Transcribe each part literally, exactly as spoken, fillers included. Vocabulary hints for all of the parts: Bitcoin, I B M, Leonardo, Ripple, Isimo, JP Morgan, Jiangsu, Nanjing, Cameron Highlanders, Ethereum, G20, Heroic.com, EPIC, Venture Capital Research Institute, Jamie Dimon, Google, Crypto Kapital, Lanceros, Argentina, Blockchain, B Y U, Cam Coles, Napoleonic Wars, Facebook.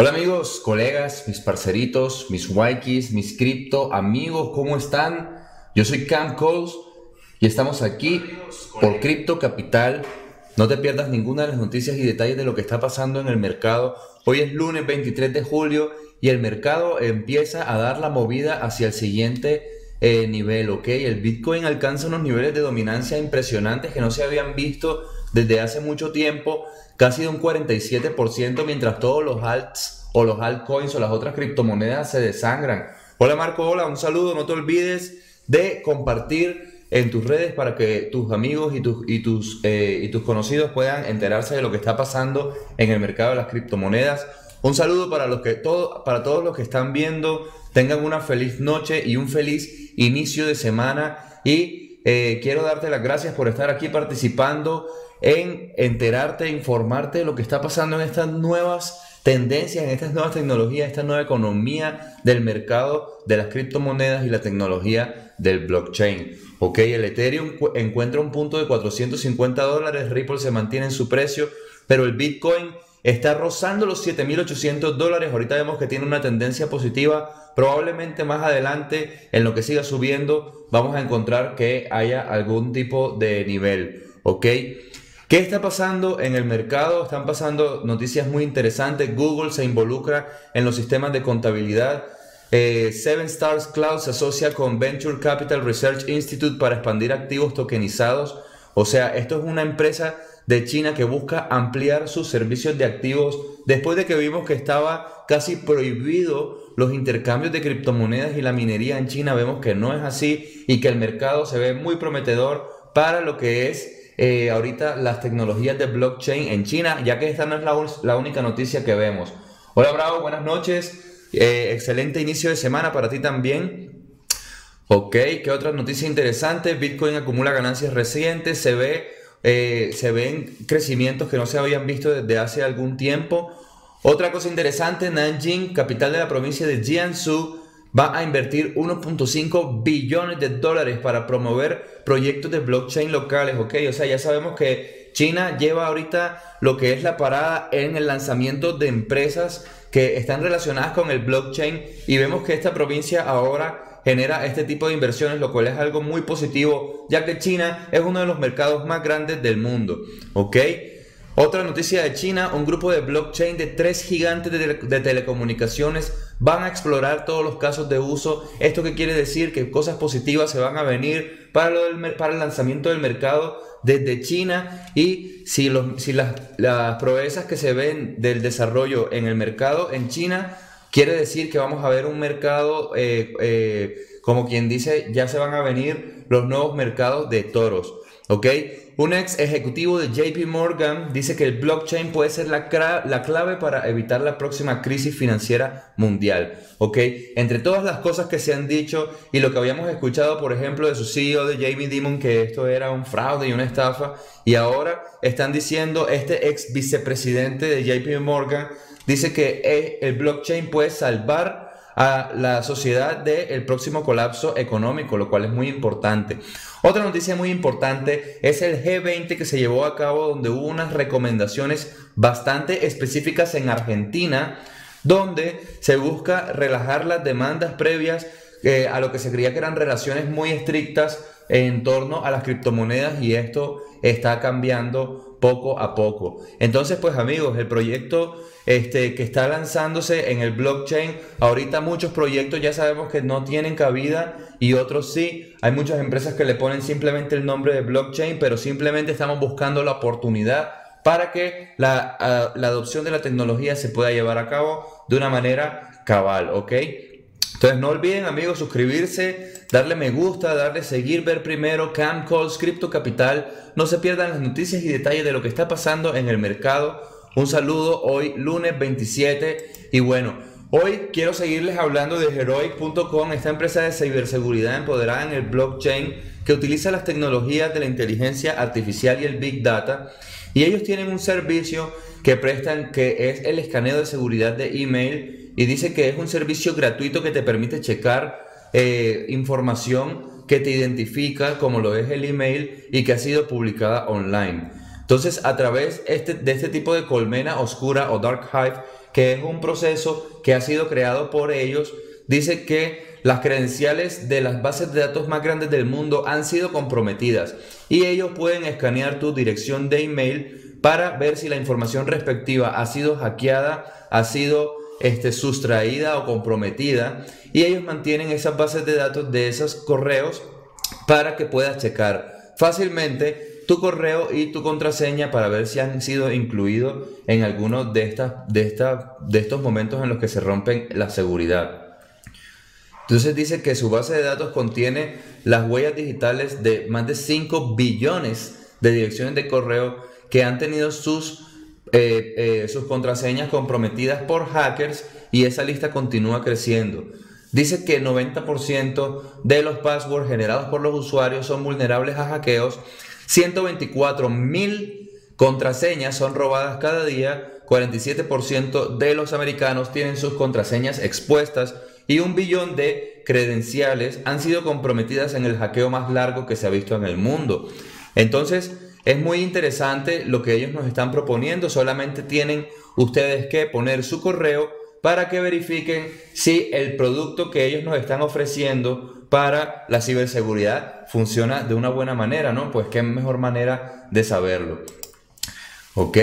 Hola amigos, colegas, mis parceritos, mis waikis, mis cripto amigos, ¿cómo están? Yo soy Cam Coles y estamos aquí por Crypto Kapital. No te pierdas ninguna de las noticias y detalles de lo que está pasando en el mercado. Hoy es lunes veintitrés de julio y el mercado empieza a dar la movida hacia el siguiente eh, nivel, ¿ok? El Bitcoin alcanza unos niveles de dominancia impresionantes que no se habían visto desde hace mucho tiempo, casi de un cuarenta y siete por ciento, mientras todos los alts o los altcoins o las otras criptomonedas se desangran. Hola Marco, hola, un saludo. No te olvides de compartir en tus redes para que tus amigos y tus, y tus, eh, y tus conocidos puedan enterarse de lo que está pasando en el mercado de las criptomonedas. Un saludo para, los que todo, para todos los que están viendo. Tengan una feliz noche y un feliz inicio de semana. Y eh, quiero darte las gracias por estar aquí participando en enterarte, informarte de lo que está pasando en estas nuevas tendencias, en estas nuevas tecnologías, esta nueva economía del mercado de las criptomonedas y la tecnología del blockchain. Ok, el Ethereum encuentra un punto de cuatrocientos cincuenta dólares, Ripple se mantiene en su precio, pero el Bitcoin está rozando los siete mil ochocientos dólares. Ahorita vemos que tiene una tendencia positiva. Probablemente más adelante, en lo que siga subiendo, vamos a encontrar que haya algún tipo de nivel. Ok. ¿Qué está pasando en el mercado? Están pasando noticias muy interesantes. Google se involucra en los sistemas de contabilidad. Eh, seven Stars Cloud se asocia con Venture Capital Research Institute para expandir activos tokenizados. O sea, esto es una empresa de China que busca ampliar sus servicios de activos después de que vimos que estaba casi prohibido los intercambios de criptomonedas y la minería en China. Vemos que no es así y que el mercado se ve muy prometedor para lo que es Eh, ahorita las tecnologías de blockchain en China, ya que esta no es la, la única noticia que vemos. Hola Bravo, buenas noches, eh, excelente inicio de semana para ti también. Ok, ¿qué otra noticia interesante? Bitcoin acumula ganancias recientes, se, ve, eh, se ven crecimientos que no se habían visto desde hace algún tiempo. Otra cosa interesante, Nanjing, capital de la provincia de Jiangsu, va a invertir uno punto cinco billones de dólares para promover proyectos de blockchain locales, ¿ok? O sea, ya sabemos que China lleva ahorita lo que es la parada en el lanzamiento de empresas que están relacionadas con el blockchain y vemos que esta provincia ahora genera este tipo de inversiones, lo cual es algo muy positivo, ya que China es uno de los mercados más grandes del mundo, ¿ok? Otra noticia de China, un grupo de blockchain de tres gigantes de, tele de telecomunicaciones van a explorar todos los casos de uso. ¿Esto qué quiere decir? Que cosas positivas se van a venir para, lo del para el lanzamiento del mercado desde China. Y si, los, si las, las proezas que se ven del desarrollo en el mercado en China, quiere decir que vamos a ver un mercado, eh, eh, como quien dice, ya se van a venir los nuevos mercados de toros. ¿Ok? Un ex ejecutivo de J P Morgan dice que el blockchain puede ser la, la clave para evitar la próxima crisis financiera mundial. ¿Ok? Entre todas las cosas que se han dicho y lo que habíamos escuchado, por ejemplo, de su C E O de Jamie Dimon, que esto era un fraude y una estafa, y ahora están diciendo, este ex vicepresidente de J P Morgan dice que el blockchain puede salvar a la sociedad del próximo colapso económico, lo cual es muy importante. Otra noticia muy importante es el G veinte que se llevó a cabo, donde hubo unas recomendaciones bastante específicas en Argentina, donde se busca relajar las demandas previas eh, a lo que se creía que eran relaciones muy estrictas en torno a las criptomonedas, y esto está cambiando poco a poco. Entonces, pues amigos, el proyecto Este, que está lanzándose en el blockchain. Ahorita muchos proyectos ya sabemos que no tienen cabida y otros sí. Hay muchas empresas que le ponen simplemente el nombre de blockchain, pero simplemente estamos buscando la oportunidad para que la, a, la adopción de la tecnología se pueda llevar a cabo de una manera cabal, ¿ok? Entonces no olviden, amigos, suscribirse, darle me gusta, darle seguir, ver primero Cam Coles, Crypto Kapital. No se pierdan las noticias y detalles de lo que está pasando en el mercado. Un saludo hoy lunes veintisiete y bueno, hoy quiero seguirles hablando de Heroic punto com, esta empresa de ciberseguridad empoderada en el blockchain que utiliza las tecnologías de la inteligencia artificial y el Big Data, y ellos tienen un servicio que prestan que es el escaneo de seguridad de email, y dice que es un servicio gratuito que te permite checar eh, información que te identifica como lo es el email y que ha sido publicada online. Entonces, a través este, de este tipo de colmena oscura o dark hive, que es un proceso que ha sido creado por ellos, dice que las credenciales de las bases de datos más grandes del mundo han sido comprometidas y ellos pueden escanear tu dirección de email para ver si la información respectiva ha sido hackeada, ha sido este, sustraída o comprometida, y ellos mantienen esas bases de datos de esos correos para que puedas checar fácilmente tu correo y tu contraseña para ver si han sido incluidos en alguno de, estas, de, esta, de estos momentos en los que se rompen la seguridad. Entonces dice que su base de datos contiene las huellas digitales de más de cinco billones de direcciones de correo que han tenido sus, eh, eh, sus contraseñas comprometidas por hackers, y esa lista continúa creciendo. Dice que noventa por ciento de los passwords generados por los usuarios son vulnerables a hackeos, ciento veinticuatro mil contraseñas son robadas cada día, cuarenta y siete por ciento de los americanos tienen sus contraseñas expuestas, y un billón de credenciales han sido comprometidas en el hackeo más largo que se ha visto en el mundo. Entonces, es muy interesante lo que ellos nos están proponiendo. Solamente tienen ustedes que poner su correo para que verifiquen si el producto que ellos nos están ofreciendo para la ciberseguridad funciona de una buena manera, ¿no? Pues qué mejor manera de saberlo. Ok.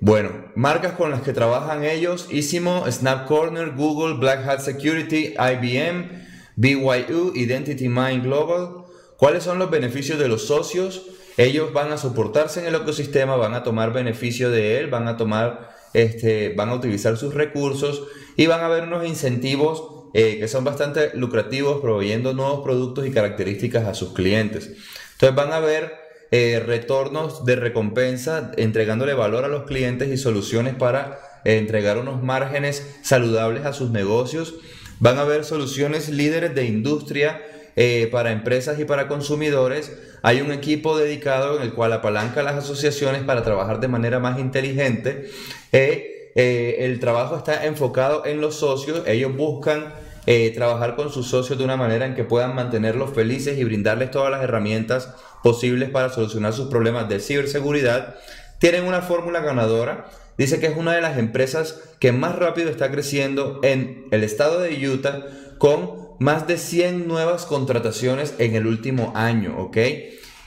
Bueno, marcas con las que trabajan ellos: Isimo, Snap Corner, Google, Black Hat Security, I B M, B Y U, Identity Mind Global. ¿Cuáles son los beneficios de los socios? Ellos van a soportarse en el ecosistema, van a tomar beneficio de él, van a tomar, este, van a utilizar sus recursos y van a ver unos incentivos eh, que son bastante lucrativos, proveyendo nuevos productos y características a sus clientes. Entonces van a ver Eh, retornos de recompensa, entregándole valor a los clientes y soluciones para eh, entregar unos márgenes saludables a sus negocios. Van a haber soluciones líderes de industria eh, para empresas y para consumidores. Hay un equipo dedicado en el cual apalanca las asociaciones para trabajar de manera más inteligente. Eh, eh, el trabajo está enfocado en los socios. Ellos buscan eh, trabajar con sus socios de una manera en que puedan mantenerlos felices y brindarles todas las herramientas posibles para solucionar sus problemas de ciberseguridad. Tienen una fórmula ganadora. Dice que es una de las empresas que más rápido está creciendo en el estado de Utah, con más de cien nuevas contrataciones en el último año, ¿ok?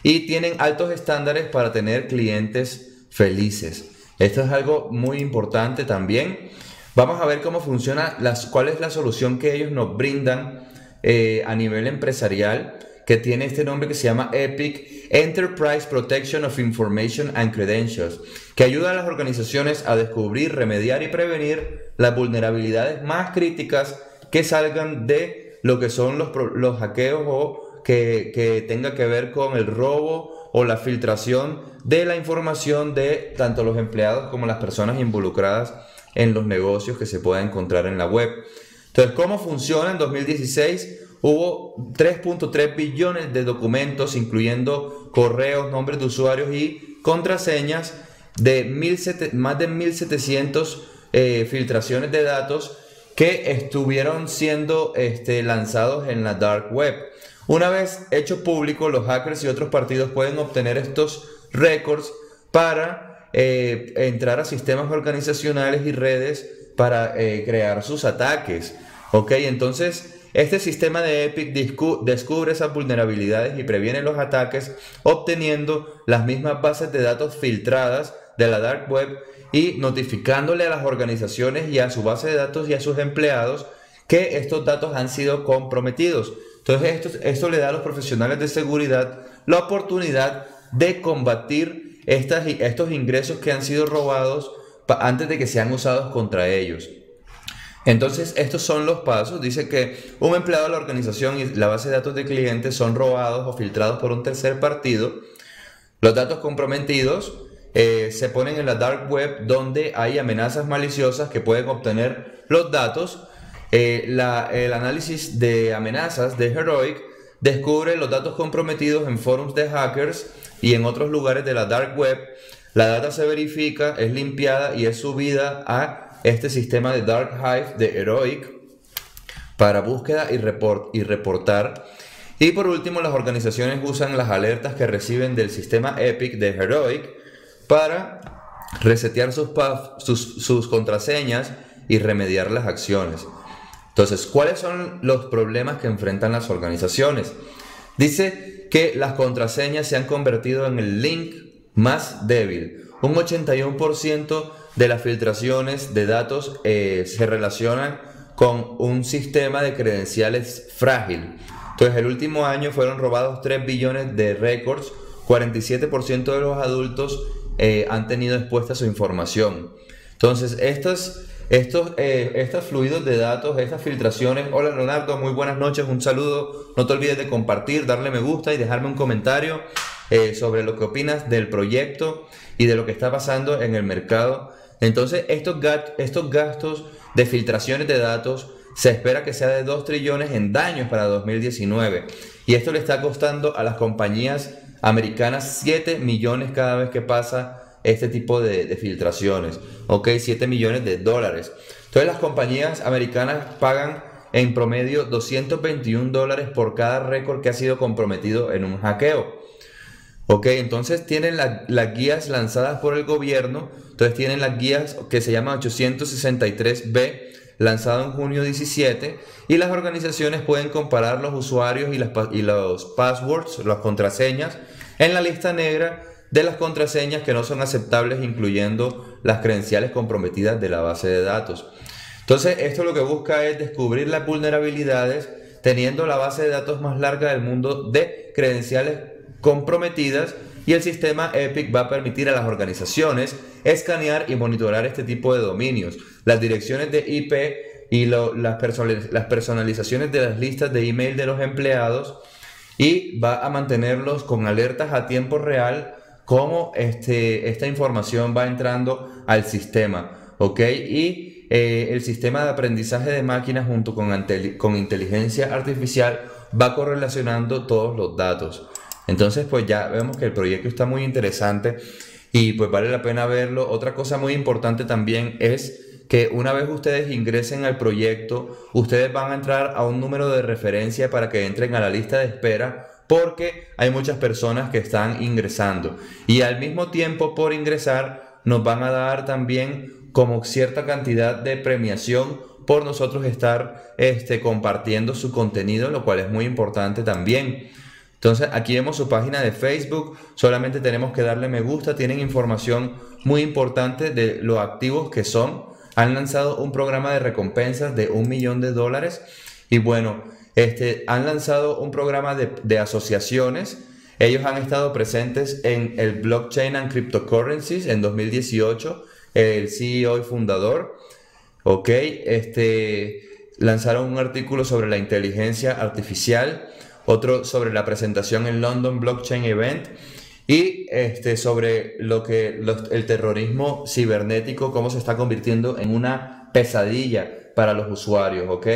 Y tienen altos estándares para tener clientes felices. Esto es algo muy importante también. Vamos a ver cómo funciona, las, cuál es la solución que ellos nos brindan eh, a nivel empresarial, que tiene este nombre que se llama EPIC, Enterprise Protection of Information and Credentials, que ayuda a las organizaciones a descubrir, remediar y prevenir las vulnerabilidades más críticas que salgan de lo que son los, los hackeos, o que, que tenga que ver con el robo o la filtración de la información de tanto los empleados como las personas involucradas en los negocios que se pueda encontrar en la web. Entonces, ¿cómo funciona? En dos mil dieciséis hubo tres punto tres billones de documentos, incluyendo correos, nombres de usuarios y contraseñas, de más de mil setecientas eh, filtraciones de datos que estuvieron siendo este, lanzados en la dark web. Una vez hecho público, los hackers y otros partidos pueden obtener estos récords para eh, entrar a sistemas organizacionales y redes para eh, crear sus ataques. Ok, entonces este sistema de EPIC descubre esas vulnerabilidades y previene los ataques, obteniendo las mismas bases de datos filtradas de la dark web y notificándole a las organizaciones y a su base de datos y a sus empleados que estos datos han sido comprometidos. Entonces esto, esto le da a los profesionales de seguridad la oportunidad de combatir estas, estos ingresos que han sido robados antes de que sean usados contra ellos. Entonces, estos son los pasos. Dice que un empleado de la organización y la base de datos de clientes son robados o filtrados por un tercer partido. Los datos comprometidos eh, se ponen en la dark web, donde hay amenazas maliciosas que pueden obtener los datos. Eh, la, el análisis de amenazas de Heroic descubre los datos comprometidos en foros de hackers y en otros lugares de la dark web. La data se verifica, es limpiada y es subida a este sistema de Dark Hive de Heroic para búsqueda y, report y reportar. Y por último, las organizaciones usan las alertas que reciben del sistema EPIC de Heroic para resetear sus, P A F, sus, sus contraseñas y remediar las acciones. Entonces, ¿cuáles son los problemas que enfrentan las organizaciones? Dice que las contraseñas se han convertido en el link más débil. Un ochenta y uno por ciento de las filtraciones de datos eh, se relacionan con un sistema de credenciales frágil. Entonces, el último año fueron robados tres billones de récords, cuarenta y siete por ciento de los adultos eh, han tenido expuesta su información. Entonces, estas... Estos, eh, estos fluidos de datos, estas filtraciones. Hola Leonardo, muy buenas noches, un saludo. No te olvides de compartir, darle me gusta y dejarme un comentario eh, sobre lo que opinas del proyecto y de lo que está pasando en el mercado. Entonces, estos, estos gastos de filtraciones de datos se espera que sea de dos trillones en daños para dos mil diecinueve. Y esto le está costando a las compañías americanas siete millones cada vez que pasa este tipo de, de filtraciones, ok, siete millones de dólares. Entonces las compañías americanas pagan en promedio doscientos veintiuno dólares por cada récord que ha sido comprometido en un hackeo, ok. Entonces tienen la, las guías lanzadas por el gobierno. Entonces tienen las guías que se llama ochocientos sesenta y tres B, lanzado en junio diecisiete, y las organizaciones pueden comparar los usuarios y, las, y los passwords, las contraseñas, en la lista negra de las contraseñas que no son aceptables, incluyendo las credenciales comprometidas de la base de datos. Entonces, esto lo que busca es descubrir las vulnerabilidades, teniendo la base de datos más larga del mundo de credenciales comprometidas, y el sistema EPIC va a permitir a las organizaciones escanear y monitorar este tipo de dominios, las direcciones de I P y lo, las, personaliz- las personalizaciones de las listas de email de los empleados, y va a mantenerlos con alertas a tiempo real cómo este, esta información va entrando al sistema, ¿ok? Y eh, el sistema de aprendizaje de máquinas junto con, ante, con inteligencia artificial va correlacionando todos los datos. Entonces, pues ya vemos que el proyecto está muy interesante y pues vale la pena verlo. Otra cosa muy importante también es que una vez ustedes ingresen al proyecto, ustedes van a entrar a un número de referencia para que entren a la lista de espera, porque hay muchas personas que están ingresando, y al mismo tiempo por ingresar nos van a dar también como cierta cantidad de premiación por nosotros estar este, compartiendo su contenido, lo cual es muy importante también. Entonces aquí vemos su página de Facebook, solamente tenemos que darle me gusta, tienen información muy importante de los activos que son, han lanzado un programa de recompensas de un millón de dólares y bueno, Este, han lanzado un programa de, de asociaciones. Ellos han estado presentes en el Blockchain and Cryptocurrencies en dos mil dieciocho, el C E O y fundador, ok. Este, lanzaron un artículo sobre la inteligencia artificial, otro sobre la presentación en London Blockchain Event y este, sobre lo que, los, el terrorismo cibernético, cómo se está convirtiendo en una pesadilla para los usuarios, ok.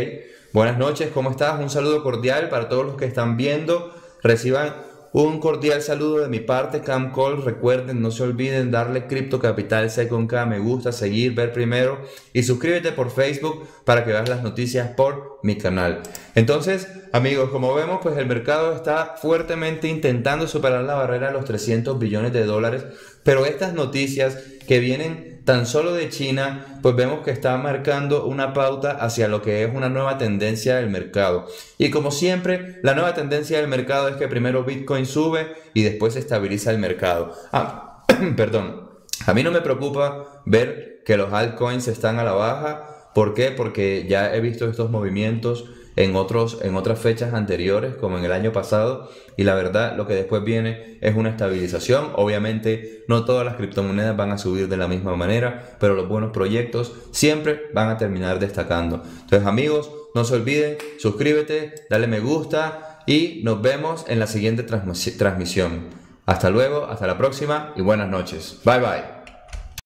Buenas noches, ¿cómo estás? Un saludo cordial para todos los que están viendo. Reciban un cordial saludo de mi parte, Cam Coles. Recuerden, no se olviden darle Crypto Kapital C con K, me gusta, seguir, ver primero. Y suscríbete por Facebook para que veas las noticias por mi canal. Entonces, amigos, como vemos, pues el mercado está fuertemente intentando superar la barrera de los trescientos billones de dólares. Pero estas noticias que vienen tan solo de China, pues vemos que está marcando una pauta hacia lo que es una nueva tendencia del mercado. Y como siempre, la nueva tendencia del mercado es que primero Bitcoin sube y después se estabiliza el mercado. Ah, perdón, a mí no me preocupa ver que los altcoins están a la baja. ¿Por qué? Porque ya he visto estos movimientos en, otros, en otras fechas anteriores, como en el año pasado. Y la verdad, lo que después viene es una estabilización. Obviamente, no todas las criptomonedas van a subir de la misma manera, pero los buenos proyectos siempre van a terminar destacando. Entonces, amigos, no se olviden, suscríbete, dale me gusta y nos vemos en la siguiente transmisión. Hasta luego, hasta la próxima y buenas noches. Bye, bye.